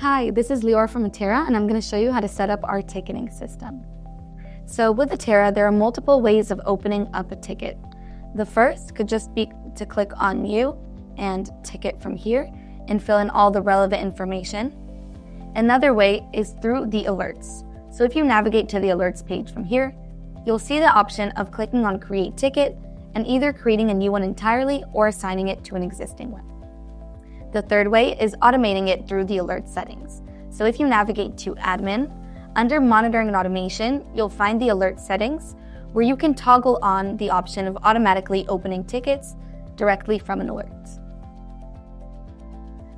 Hi, this is Lior from Atera, and I'm going to show you how to set up our ticketing system. So with Atera, there are multiple ways of opening up a ticket. The first could just be to click on New and Ticket from here and fill in all the relevant information. Another way is through the alerts. So if you navigate to the alerts page from here, you'll see the option of clicking on Create Ticket and either creating a new one entirely or assigning it to an existing one. The third way is automating it through the alert settings. So if you navigate to Admin, under Monitoring and Automation, you'll find the alert settings where you can toggle on the option of automatically opening tickets directly from an alert.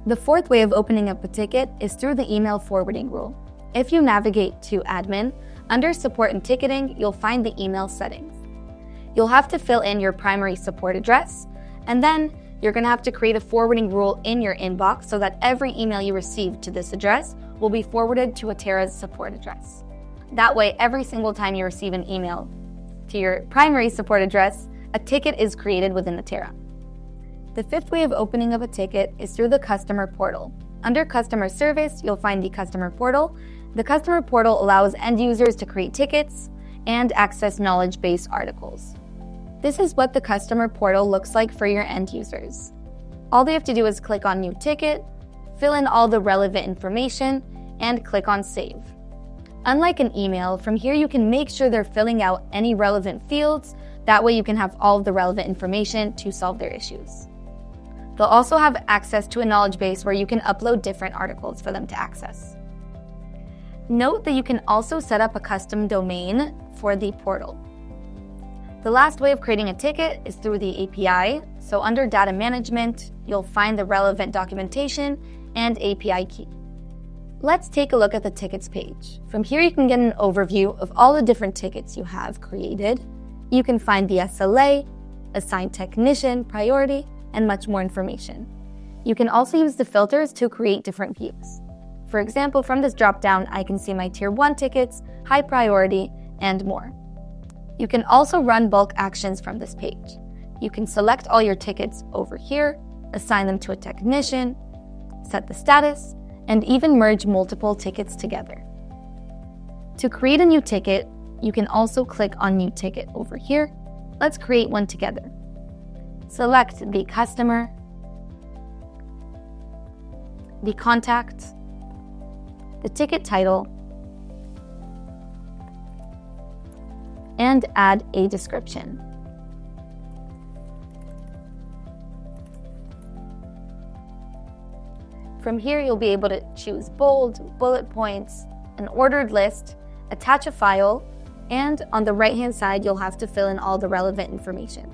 The fourth way of opening up a ticket is through the email forwarding rule. If you navigate to Admin, under Support and Ticketing, you'll find the email settings. You'll have to fill in your primary support address, and then you're going to have to create a forwarding rule in your inbox so that every email you receive to this address will be forwarded to Atera's support address. That way, every single time you receive an email to your primary support address, a ticket is created within Atera. The fifth way of opening up a ticket is through the customer portal. Under Customer Service, you'll find the customer portal. The customer portal allows end users to create tickets and access knowledge-based articles. This is what the customer portal looks like for your end users. All they have to do is click on New Ticket, fill in all the relevant information, and click on Save. Unlike an email, from here you can make sure they're filling out any relevant fields, that way you can have all of the relevant information to solve their issues. They'll also have access to a knowledge base where you can upload different articles for them to access. Note that you can also set up a custom domain for the portal. The last way of creating a ticket is through the API, so under Data Management, you'll find the relevant documentation and API key. Let's take a look at the Tickets page. From here, you can get an overview of all the different tickets you have created. You can find the SLA, assigned technician, priority, and much more information. You can also use the filters to create different views. For example, from this dropdown, I can see my Tier 1 tickets, high priority, and more. You can also run bulk actions from this page. You can select all your tickets over here, assign them to a technician, set the status, and even merge multiple tickets together. To create a new ticket, you can also click on New Ticket over here. Let's create one together. Select the customer, the contact, the ticket title, and add a description. From here, you'll be able to choose bold, bullet points, an ordered list, attach a file, and on the right-hand side, you'll have to fill in all the relevant information.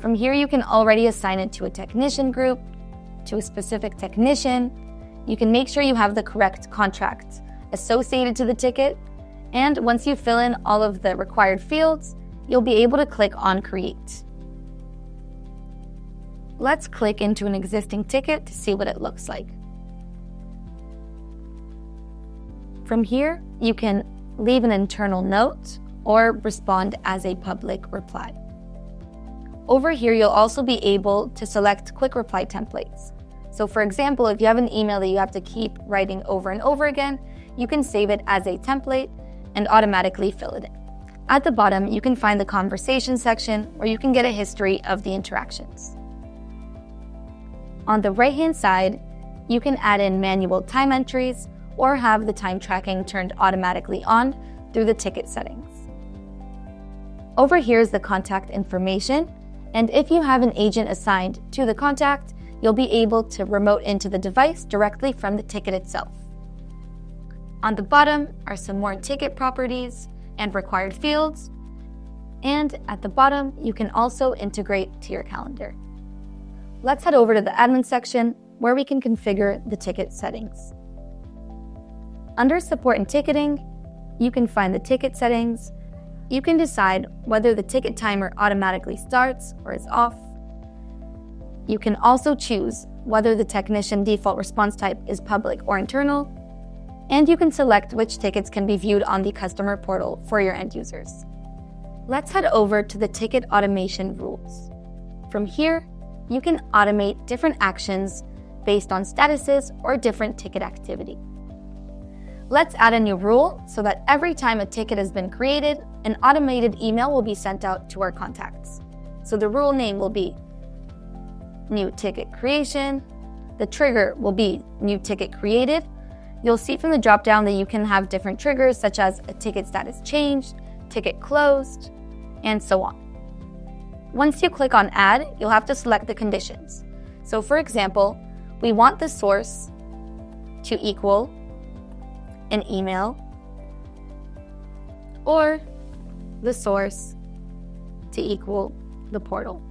From here, you can already assign it to a technician group, to a specific technician. You can make sure you have the correct contract associated to the ticket, and once you fill in all of the required fields, you'll be able to click on Create. Let's click into an existing ticket to see what it looks like. From here, you can leave an internal note or respond as a public reply. Over here, you'll also be able to select quick reply templates. So for example, if you have an email that you have to keep writing over and over again, you can save it as a template and automatically fill it in. At the bottom, you can find the conversation section where you can get a history of the interactions. On the right-hand side, you can add in manual time entries or have the time tracking turned automatically on through the ticket settings. Over here is the contact information, and if you have an agent assigned to the contact, you'll be able to remote into the device directly from the ticket itself. On the bottom are some more ticket properties and required fields. And at the bottom, you can also integrate to your calendar. Let's head over to the admin section where we can configure the ticket settings. Under Support and Ticketing, you can find the ticket settings. You can decide whether the ticket timer automatically starts or is off. You can also choose whether the technician default response type is public or internal. And you can select which tickets can be viewed on the customer portal for your end users. Let's head over to the ticket automation rules. From here, you can automate different actions based on statuses or different ticket activity. Let's add a new rule so that every time a ticket has been created, an automated email will be sent out to our contacts. So the rule name will be new ticket creation. The trigger will be new ticket created. You'll see from the dropdown that you can have different triggers such as a ticket status changed, ticket closed, and so on. Once you click on add, you'll have to select the conditions. So for example, we want the source to equal an email or the source to equal the portal.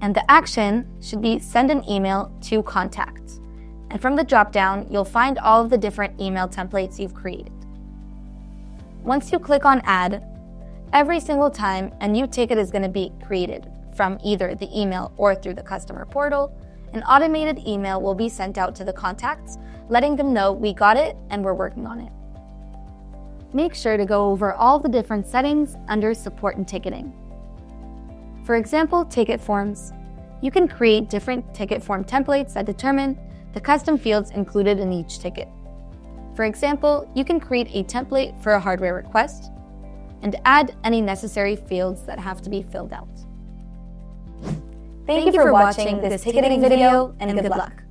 And the action should be send an email to contact. And from the dropdown, you'll find all of the different email templates you've created. Once you click on add, every single time a new ticket is going to be created from either the email or through the customer portal, an automated email will be sent out to the contacts, letting them know we got it and we're working on it. Make sure to go over all the different settings under support and ticketing. For example, ticket forms. You can create different ticket form templates that determine the custom fields included in each ticket. For example, you can create a template for a hardware request and add any necessary fields that have to be filled out. Thank you for watching this ticketing video, and good luck.